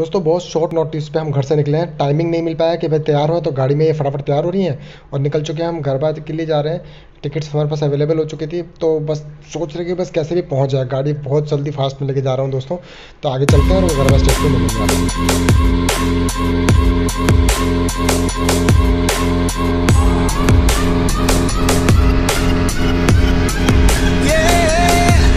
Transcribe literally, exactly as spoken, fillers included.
दोस्तों बहुत short notice पे हम घर से निकले हैं, टाइमिंग नहीं मिल पाया कि भाई तैयार हो, तो गाड़ी में ये फटाफट तैयार हो रही है और निकल चुके हैं। हम गरबा के लिए जा रहे हैं, टिकट्स हमारे पास अवेलेबल हो चुकी थी, तो बस सोच रहे कि बस कैसे भी पहुंच जाए। गाड़ी बहुत जल्दी फास्ट में लेके जा रहा हूं दोस्तों, तो आगे चलते हैं और गरबा स्टेशन में मिलते हैं।